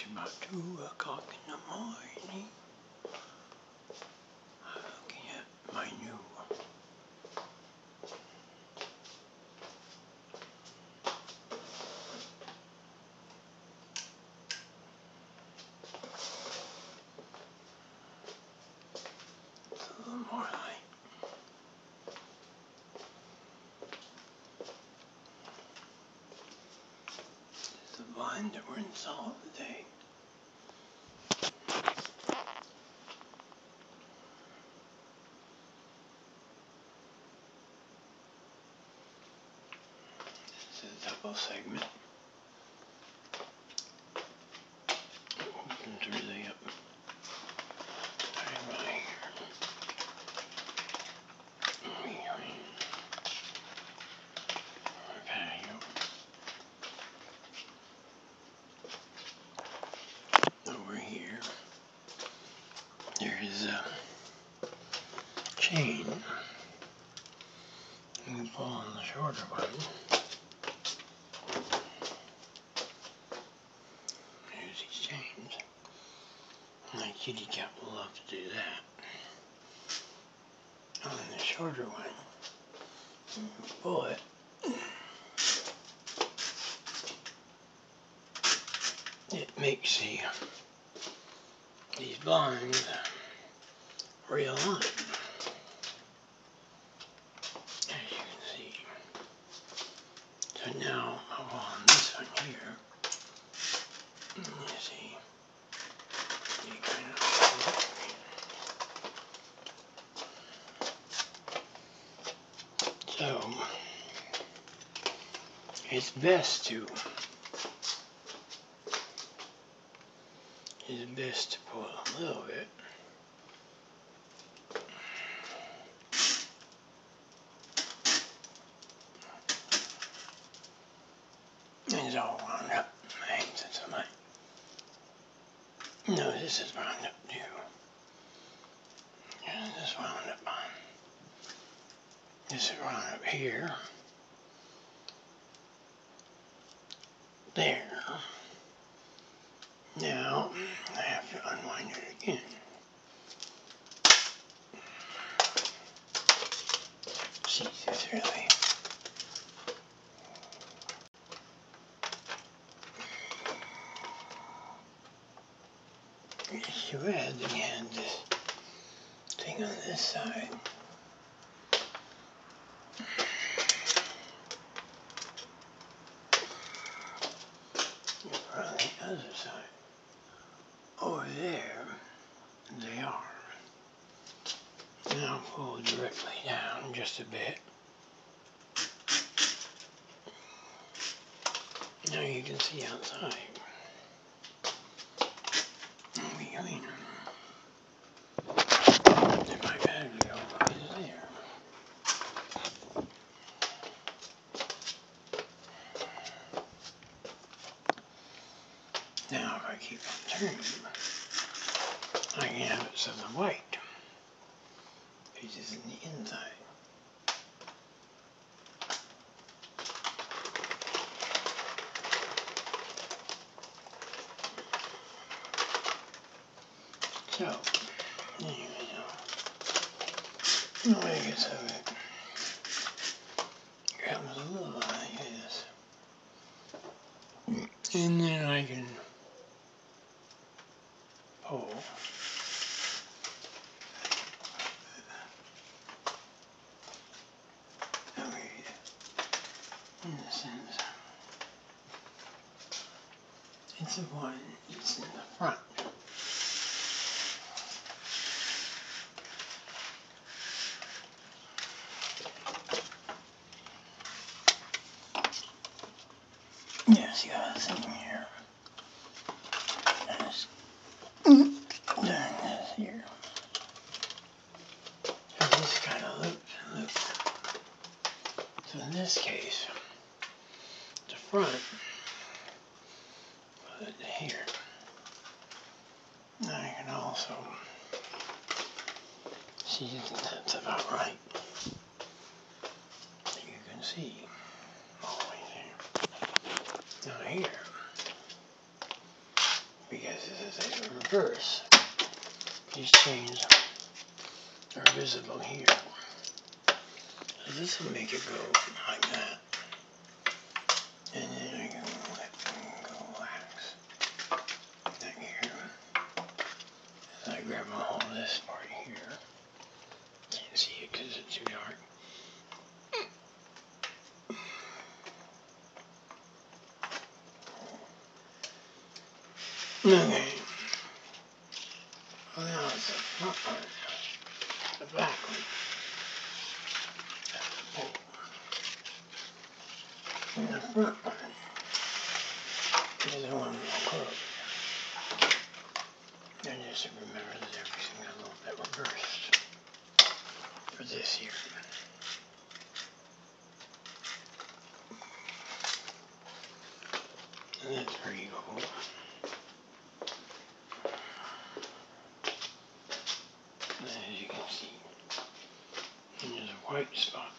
It's about 2 o'clock in the morning. I'm looking at my new vine that we're installing today. This is a double segment. Opens really up very right here. Our patio. There's a chain. You can pull on the shorter one. There's these chains. My kitty cat will love to do that. On the shorter one, you can pull it. It makes these blinds real line. As you can see. So now I'll go on this one here. And you see. You kind of so it's best to pull a little bit. It's all wound up. I hate this so much. No, this is wound up too. Yeah, this is wound up on. This is wound up here. There. Now, I have to unwind it again. See this really. It's too bad that you had this thing on this side. You're on the other side. Over there, they are. Now pull directly down just a bit. Now you can see outside. It'll be cleaner. It might better go right there. Now if I keep on turning, I can have it so the white piece is in the inside. So, there you go. The way it gets of it grabs a little like this. And then I can pull. Okay, in the sense, it's the one that's in the front. Yes, you got a thing here. Doing this here. So this kind of loops and loops. So in this case, the front, put it here. Now you can also see that that's about right. You can see all the way there. Now here, because this is a reverse. These chains are visible here. So this will make it go like that. And then I can let them go lax. Back here. And I grab a hold of this part here. Can't see it because it's too dark. Okay. Well, now it's the front one, the back one. That's the bolt one. And the front one is the one that's curved. And just remember that everything got a little bit reversed for this here. And that's where you go. White spot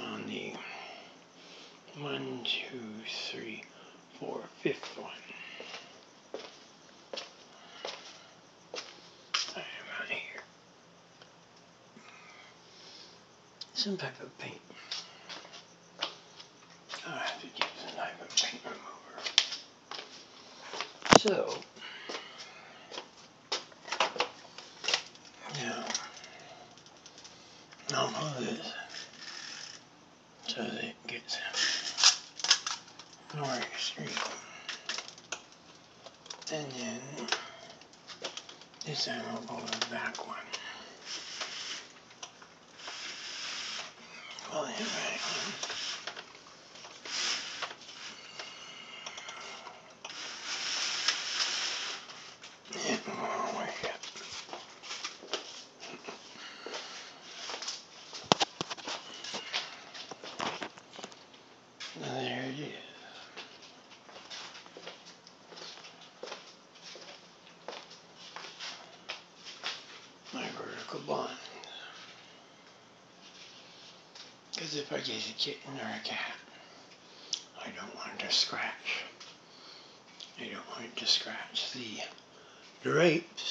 on the 1, 2, 3, 4, fifth one. Right about here. Some type of paint. I have to get some type of paint remover. So. I'll move this so that it gets more extreme. And then this time I'll pull the back one. Pull the back one. Because if I get a kitten or a cat, I don't want it to scratch. I don't want it to scratch the drapes.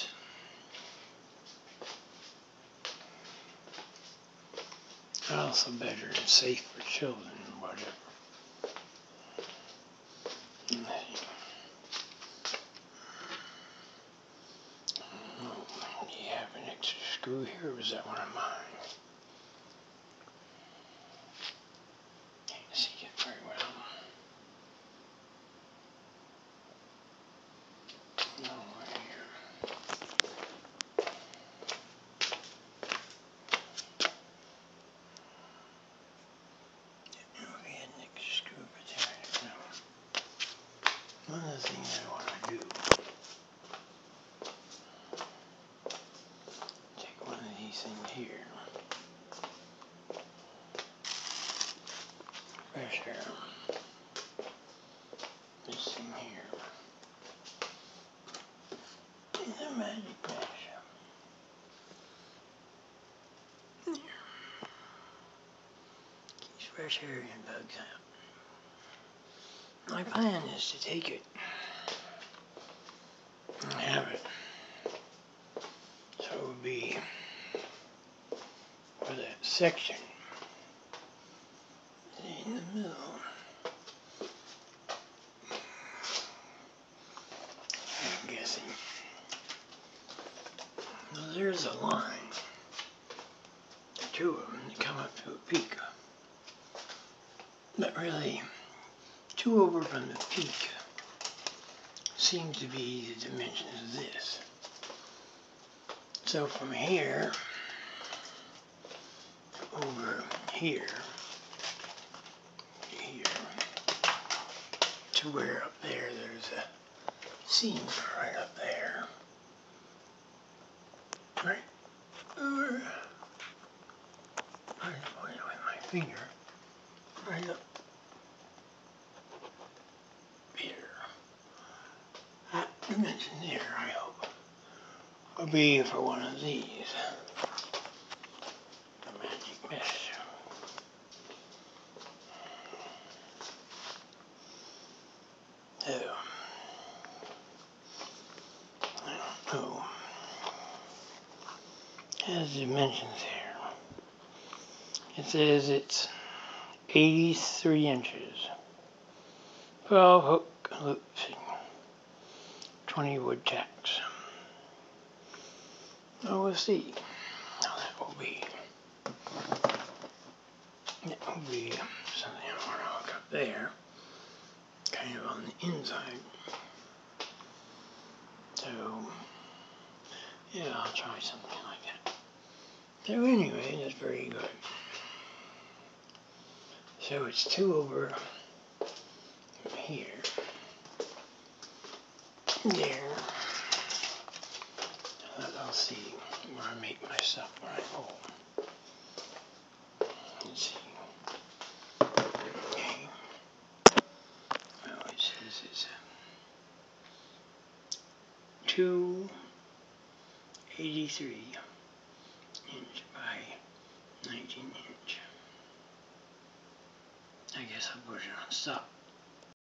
Also better and safe for children and whatever. Oh, do you have an extra screw here, or was that one of mine? One of the things I want to do, take one of these things here, fresh air, this thing here, and the magic mash. Keeps fresh air and bugs out. My plan is to take it and have it so it would be for that section in the middle. I'm guessing. Now there's a line, two of them that come up to a peak, but really two over from the peak seems to be the dimensions of this. So from here over here to here to where up there there's a seam right up there. Right over, I'm pointing with my finger, right up. Dimension there, I hope, will be for one of these. The magic mesh. So, his dimensions here. It says it's 83 inches. 12 hook loops, 20 wood tacks. Now we'll see how that will be. That will be something I want to hook up there, kind of on the inside. So, yeah, I'll try something like that. So anyway, that's very good. So it's two over here, there. I'll see where I make myself when I pull. Let's see. Okay. Well, it says it's 283 inch by 19 inch. I guess I'll put it on stop.